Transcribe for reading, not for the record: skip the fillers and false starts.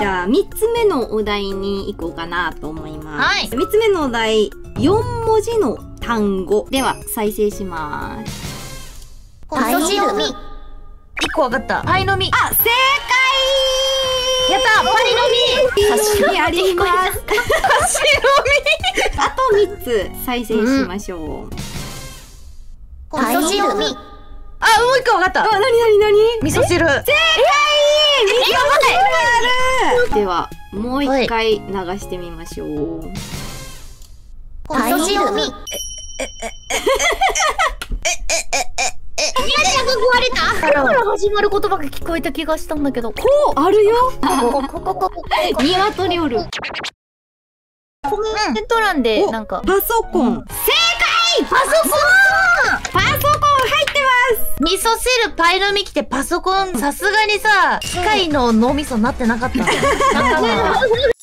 じゃあ3つ目のお題に行こうかなと思います。はい、3つ目のお題、4文字の単語。では、再生します。パイの実。1個わかった。パイの実。あ、正解ー！やった！パイの実！パイの実あります。パイの実あと3つ再生しましょう。パイの実。あ、もう1個わかった。あ、なになになに？味噌汁。正解！ではもう一回流してみましょう。パイの実。ミヤちゃんが壊れた。こから始まる言葉が聞こえた気がしたんだけど。こうあるよ。ニワトリおる。コメント欄でなんか。パソコン。正解。パソコン。パソコン入ってます。味噌汁パイの実来てパソコン。さすがにさ、機械の脳みそになってなかった。